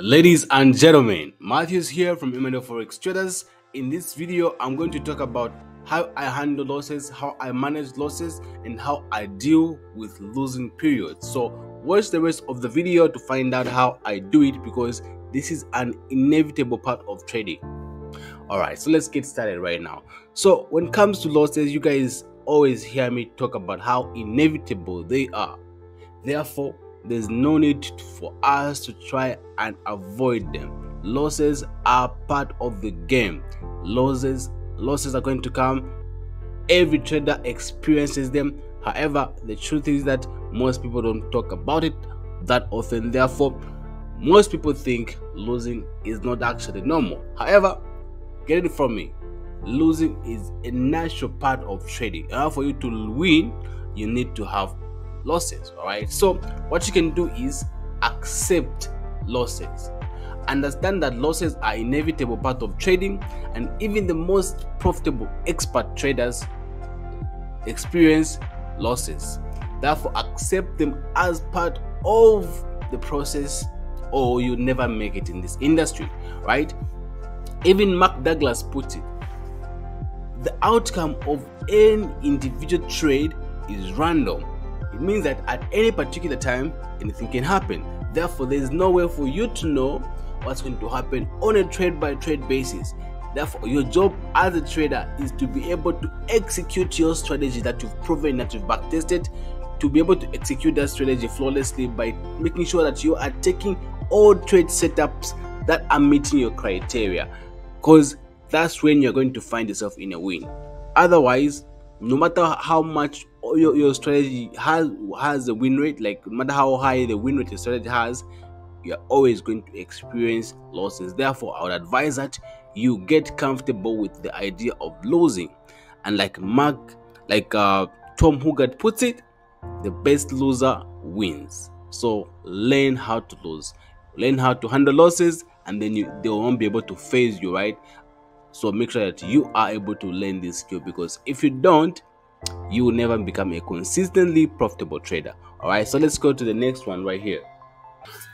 Ladies and gentlemen, Matthews here from MnF forex traders. In this video, I'm going to talk about how I handle losses, how I manage losses, and how I deal with losing periods. So watch the rest of the video to find out how I do it, because this is an inevitable part of trading. All right, so let's get started right now. So when it comes to losses, you guys always hear me talk about how inevitable they are. Therefore, there's no need for us to try and avoid them. Losses are part of the game. Losses are going to come. Every trader experiences them. However, the truth is that most people don't talk about it that often. Therefore, most people think losing is not actually normal. However, get it from me, losing is a natural part of trading. And for you to win, you need to have losses. All right, so what you can do is accept losses. Understand that losses are an inevitable part of trading, and even the most profitable expert traders experience losses. Therefore, accept them as part of the process, or you never make it in this industry, right? Even Mark Douglas puts it, the outcome of any individual trade is random. It means that at any particular time, anything can happen. Therefore, there is no way for you to know what's going to happen on a trade-by-trade basis. Therefore, your job as a trader is to be able to execute your strategy that you've proven, that you've backtested, to be able to execute that strategy flawlessly by making sure that you are taking all trade setups that are meeting your criteria, because that's when you're going to find yourself in a win. Otherwise, no matter how much your strategy has a win rate, like no matter how high the win rate your strategy has, you're always going to experience losses. Therefore, I would advise that you get comfortable with the idea of losing. And like Tom Hoogart puts it, the best loser wins. So learn how to lose, learn how to handle losses, and then they won't be able to phase you, right? So make sure that you are able to learn this skill, because if you don't, you will never become a consistently profitable trader. All right, so let's go to the next one right here.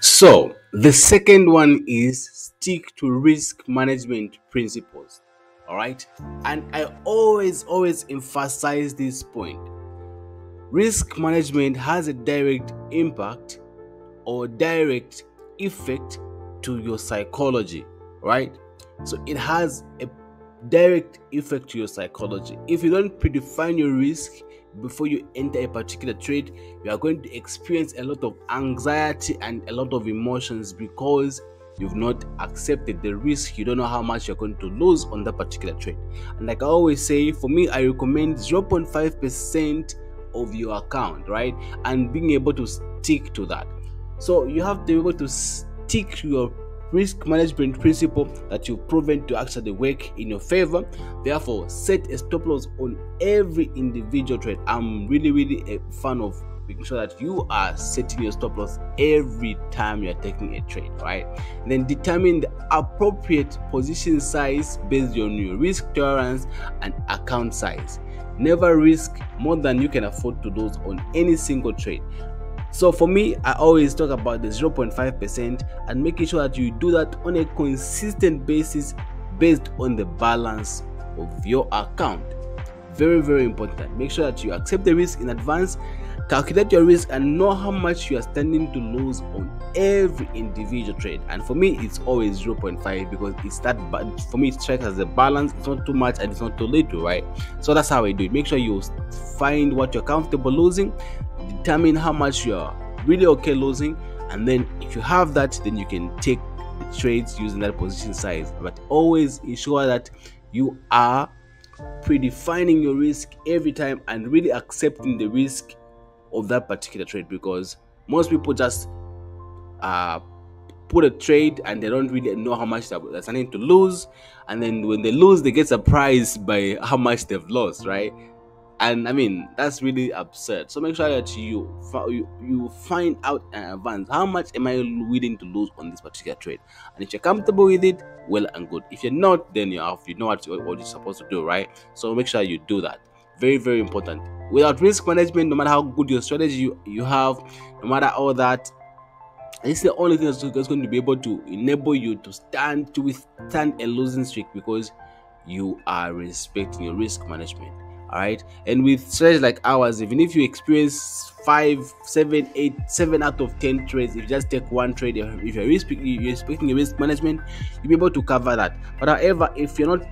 So the second one is stick to risk management principles. All right, and I always emphasize this point. Risk management has a direct impact or direct effect to your psychology, right? So it has a direct effect to your psychology. If you don't predefine your risk before you enter a particular trade, you are going to experience a lot of anxiety and a lot of emotions, because you've not accepted the risk. You don't know how much you're going to lose on that particular trade. And like I always say, for me, I recommend 0.5% of your account, right? And being able to stick to that. So you have to be able to stick to your risk management principle that you've proven to actually work in your favor. Therefore, set a stop loss on every individual trade. I'm really a fan of making sure that you are setting your stop loss every time you're taking a trade, right? And then determine the appropriate position size based on your risk tolerance and account size. Never risk more than you can afford to lose on any single trade. So for me, I always talk about the 0.5% and making sure that you do that on a consistent basis based on the balance of your account. Very important. Make sure that you accept the risk in advance, calculate your risk, and know how much you are standing to lose on every individual trade. And for me, it's always 0.5, because it's that, but for me it strikes as a balance. It's not too much and it's not too little, right? So that's how I do it. Make sure you find what you're comfortable losing, determine how much you are really okay losing, and then if you have that, then you can take the trades using that position size. But always ensure that you are predefining your risk every time and really accepting the risk of that particular trade, because most people just put a trade and they don't really know how much they're starting to lose, and then when they lose, they get surprised by how much they've lost, right? And I mean, that's really absurd. So make sure that you find out in advance, how much am I willing to lose on this particular trade? And if you're comfortable with it, well and good. If you're not, then you're off. You know what you're supposed to do, right? So make sure you do that. Very important. Without risk management, no matter how good your strategy you have, no matter all that, It's the only thing that's going to be able to enable you to stand to withstand a losing streak, because you are respecting your risk management. All right, and with trades like ours, even if you experience 5, 7, 8, 7 out of 10 trades, if you just take one trade, if you're respecting your risk management, you'll be able to cover that. But however, if you're not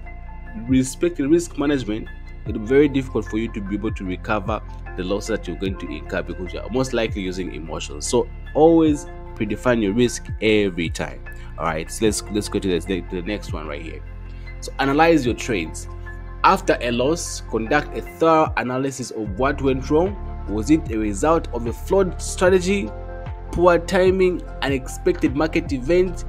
respecting risk management, it'll be very difficult for you to be able to recover the losses that you're going to incur, because you're most likely using emotions. So always predefine your risk every time. All right, so let's go to the next one right here. So analyze your trades. After a loss, conduct a thorough analysis of what went wrong. Was it a result of a flawed strategy, poor timing, unexpected market event?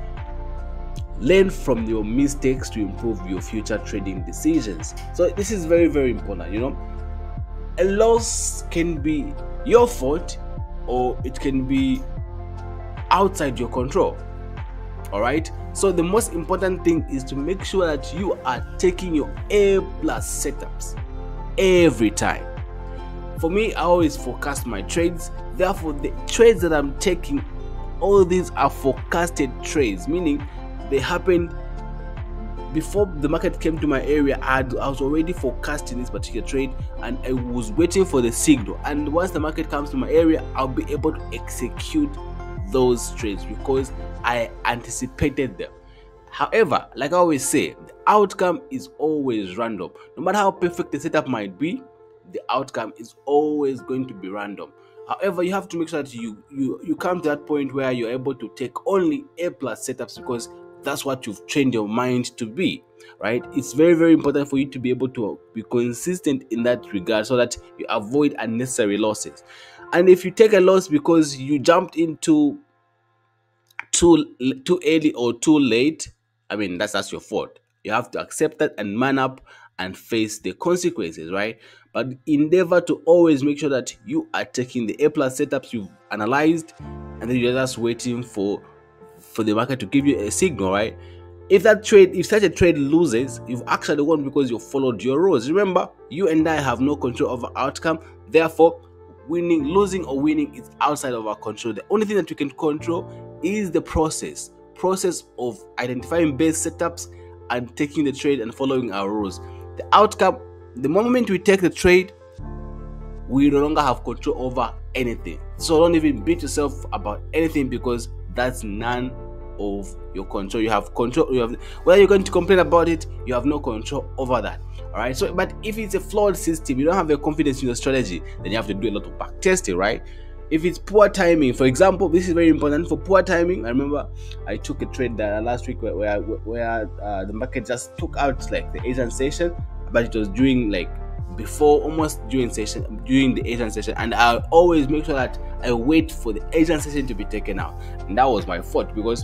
Learn from your mistakes to improve your future trading decisions. So this is very, very important. You know, a loss can be your fault, or it can be outside your control. All right, so the most important thing is to make sure that you are taking your A+ setups every time. For me, I always forecast my trades. Therefore, the trades that I'm taking, all these are forecasted trades, meaning they happened before the market came to my area. I was already forecasting this particular trade, and I was waiting for the signal. And once the market comes to my area, I'll be able to execute those trades because I anticipated them. However, like I always say, the outcome is always random. No matter how perfect the setup might be, the outcome is always going to be random. However, you have to make sure that you come to that point where you're able to take only A+ setups, because that's what you've trained your mind to be, right? It's very, very important for you to be able to be consistent in that regard, so that you avoid unnecessary losses. And if you take a loss because you jumped into too early or too late, I mean, that's your fault. You have to accept that and man up and face the consequences, right? But endeavor to always make sure that you are taking the A+ setups you've analyzed, and then you're just waiting for the market to give you a signal, right? If such a trade loses, you've actually won because you followed your rules. Remember, you and I have no control over outcome. Therefore, losing or winning is outside of our control. The only thing that we can control is the process of identifying base setups and taking the trade and following our rules. The outcome, the moment we take the trade, we no longer have control over anything. So don't even beat yourself about anything, because that's none of your control. You have control. Whether you're going to complain about it, you have no control over that. All right. So, but if it's a flawed system, you don't have the confidence in your strategy, then you have to do a lot of back testing, right? If it's poor timing, for example, this is very important for poor timing. I remember I took a trade that last week where the market just took out like the Asian session, but it was almost during the Asian session, and I always make sure that I wait for the Asian session to be taken out, and that was my fault because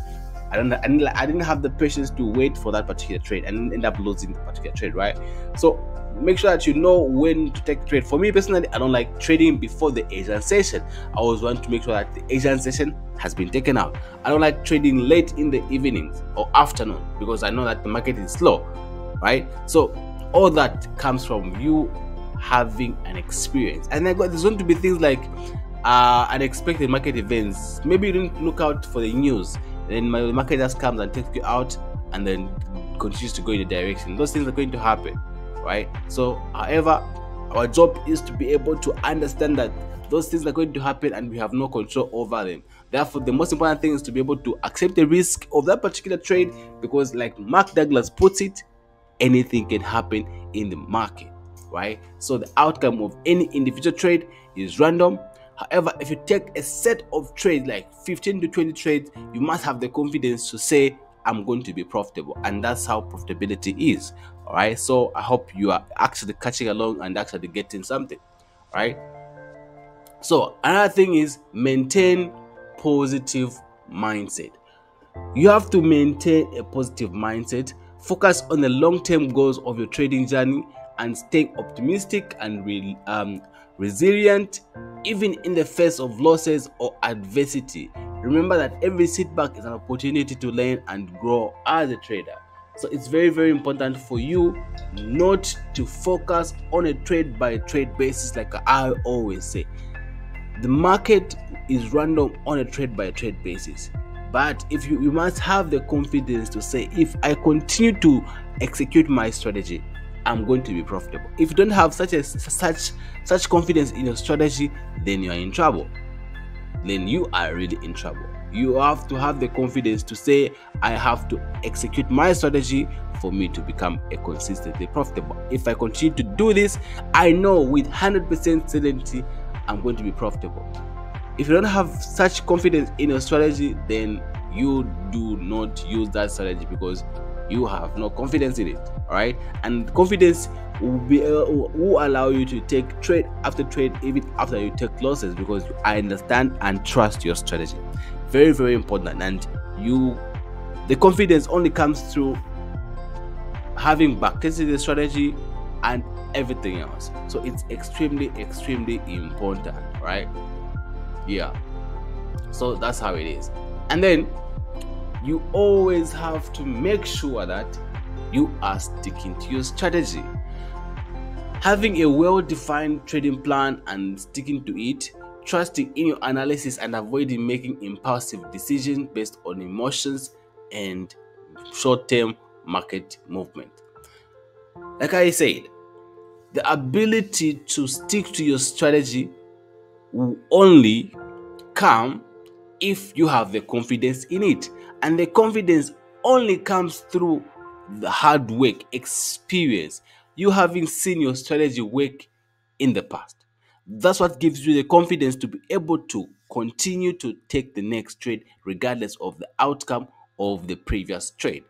I didn't have the patience to wait for that particular trade and end up losing the particular trade, right? So make sure that you know when to take trade. For me personally, I don't like trading before the Asian session. I always want to make sure that the Asian session has been taken out. I don't like trading late in the evenings or afternoon, because I know that the market is slow, right? So all that comes from you having an experience. And then there's going to be things like unexpected market events. Maybe you didn't look out for the news, then the market just comes and takes you out and then continues to go in the direction. Those things are going to happen, right? So however, our job is to be able to understand that those things are going to happen and we have no control over them. Therefore, the most important thing is to be able to accept the risk of that particular trade, because like Mark Douglas puts it, anything can happen in the market, right? So the outcome of any individual trade is random. However, if you take a set of trades, like 15 to 20 trades, you must have the confidence to say, I'm going to be profitable. And that's how profitability is. All right. So I hope you are actually catching along and actually getting something, right? So another thing is maintain positive mindset. You have to maintain a positive mindset. Focus on the long-term goals of your trading journey and stay optimistic and resilient, even in the face of losses or adversity. Remember that every setback is an opportunity to learn and grow as a trader. So it's very, very important for you not to focus on a trade by trade basis, like I always say. The market is random on a trade by trade basis, but if you must have the confidence to say, if I continue to execute my strategy, I'm going to be profitable. If you don't have such confidence in your strategy, then you are in trouble. Then you are really in trouble. You have to have the confidence to say, I have to execute my strategy for me to become a consistently profitable. If I continue to do this, I know with 100% certainty I'm going to be profitable. If you don't have such confidence in your strategy, then you do not use that strategy because you have no confidence in it. All right, and confidence will allow you to take trade after trade, even after you take losses, because I understand and trust your strategy. Very, very important. And the confidence only comes through having backtested the strategy and everything else. So it's extremely, extremely important, right? Yeah. So that's how it is. And then you always have to make sure that you are sticking to your strategy. Having a well-defined trading plan and sticking to it, trusting in your analysis and avoiding making impulsive decisions based on emotions and short-term market movement. Like I said, the ability to stick to your strategy will only come if you have the confidence in it. And the confidence only comes through the hard work, experience, you having seen your strategy work in the past. That's what gives you the confidence to be able to continue to take the next trade regardless of the outcome of the previous trade.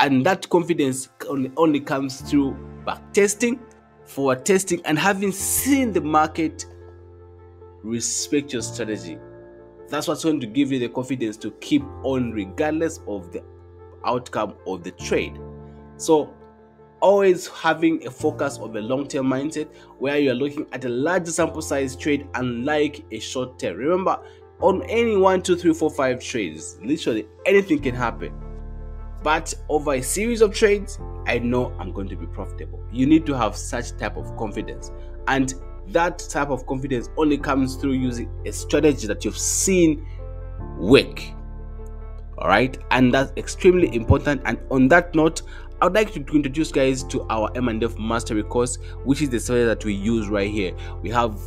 And that confidence only comes through back testing, forward testing, and having seen the market respect your strategy. That's what's going to give you the confidence to keep on regardless of the outcome of the trade. So always having a focus of a long-term mindset where you are looking at a larger sample size trade, unlike a short term. Remember, on any 1, 2, 3, 4, 5 trades, literally anything can happen. But over a series of trades, I know I'm going to be profitable. You need to have such type of confidence, and that type of confidence only comes through using a strategy that you've seen work. All right, and that's extremely important. And on that note, I would like to introduce guys to our M&F mastery course, which is the strategy that we use right here. We have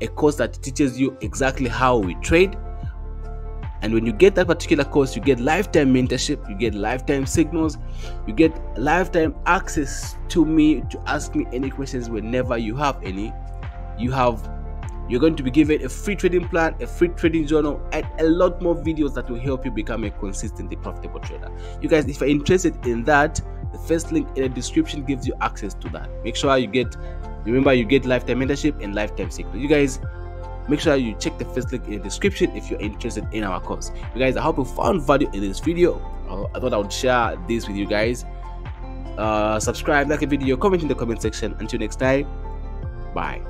a course that teaches you exactly how we trade, and when you get that particular course, you get lifetime mentorship, you get lifetime signals, you get lifetime access to me to ask me any questions whenever you have any. You're going to be given a free trading plan, a free trading journal, and a lot more videos that will help you become a consistently profitable trader. You guys, if you're interested in that, the first link in the description gives you access to that. Make sure you get, remember, you get lifetime mentorship and lifetime signal. You guys, make sure you check the first link in the description if you're interested in our course. You guys, I hope you found value in this video. I thought I would share this with you guys. Subscribe, like the video, comment in the comment section. Until next time, bye.